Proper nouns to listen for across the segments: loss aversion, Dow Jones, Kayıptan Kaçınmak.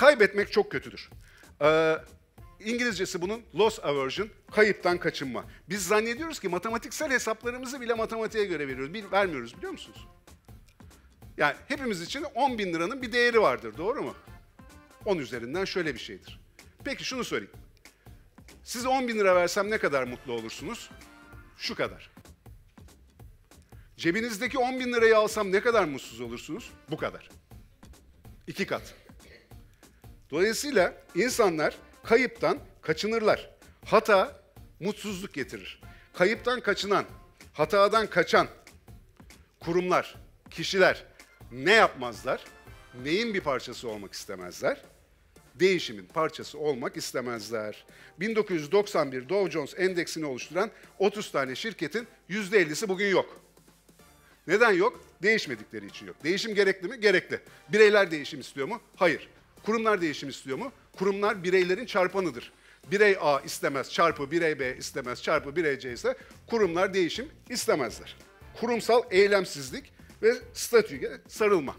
Kaybetmek çok kötüdür. İngilizcesi bunun loss aversion, kayıptan kaçınma. Biz zannediyoruz ki matematiksel hesaplarımızı bile matematiğe göre veriyoruz. Vermiyoruz, biliyor musunuz? Yani hepimiz için 10 bin liranın bir değeri vardır, doğru mu? 10 üzerinden şöyle bir şeydir. Peki şunu sorayım. Size 10 bin lira versem ne kadar mutlu olursunuz? Şu kadar. Cebinizdeki 10 bin lirayı alsam ne kadar mutsuz olursunuz? Bu kadar. 2 kat. Dolayısıyla insanlar kayıptan kaçınırlar. Hata mutsuzluk getirir. Kayıptan kaçınan, hatadan kaçan kurumlar, kişiler ne yapmazlar? Neyin bir parçası olmak istemezler? Değişimin parçası olmak istemezler. 1991 Dow Jones Endeksini oluşturan 30 tane şirketin %50'si bugün yok. Neden yok? Değişmedikleri için yok. Değişim gerekli mi? Gerekli. Bireyler değişim istiyor mu? Hayır. Kurumlar değişim istiyor mu? Kurumlar bireylerin çarpanıdır. Birey A istemez, çarpı birey B istemez, çarpı birey C ise kurumlar değişim istemezler. Kurumsal eylemsizlik ve statüye sarılma.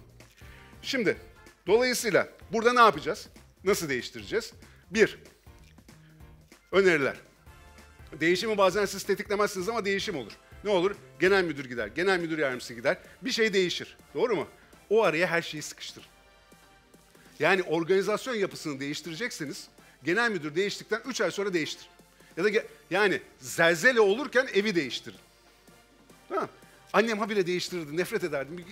Şimdi dolayısıyla burada ne yapacağız? Nasıl değiştireceğiz? 1. Öneriler. Değişimi bazen siz tetiklemezsiniz ama değişim olur. Ne olur? Genel müdür gider, genel müdür yardımcısı gider. Bir şey değişir. Doğru mu? O araya her şeyi sıkıştırın. Yani organizasyon yapısını değiştireceksiniz. Genel müdür değiştikten 3 ay sonra değiştir. Ya da yani zelzele olurken evi değiştirin. Tamam. Annem habire değiştirirdi, nefret ederdim.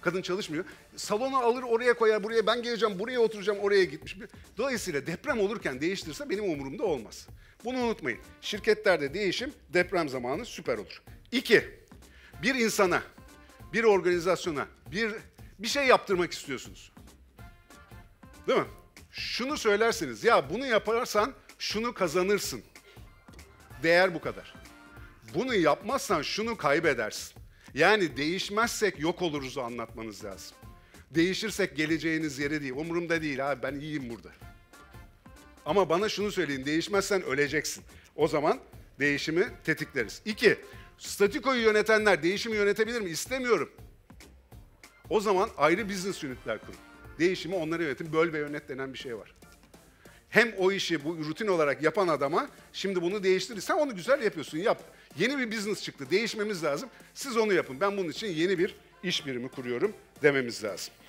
Kadın çalışmıyor. Salonu alır oraya koyar, buraya ben geleceğim, buraya oturacağım, oraya gitmiş. Dolayısıyla deprem olurken değiştirse benim umurumda olmaz. Bunu unutmayın. Şirketlerde değişim deprem zamanı süper olur. 2. Bir insana, bir organizasyona, bir şey yaptırmak istiyorsunuz. Değil mi? Şunu söylersiniz, ya bunu yaparsan şunu kazanırsın. Değer bu kadar. Bunu yapmazsan şunu kaybedersin. Yani değişmezsek yok oluruz'u anlatmanız lazım. Değişirsek geleceğiniz yeri değil, umurumda değil abi, ben iyiyim burada. Ama bana şunu söyleyin, değişmezsen öleceksin. O zaman değişimi tetikleriz. 2. Statikoyu yönetenler değişimi yönetebilir mi? İstemiyorum. O zaman ayrı business unitler kurun. Değişimi onları yönetin, böl ve yönet denen bir şey var. Hem o işi bu rutin olarak yapan adama, şimdi bunu değiştirir. Sen onu güzel yapıyorsun, yap. Yeni bir business çıktı, değişmemiz lazım. Siz onu yapın, ben bunun için yeni bir iş birimi kuruyorum dememiz lazım.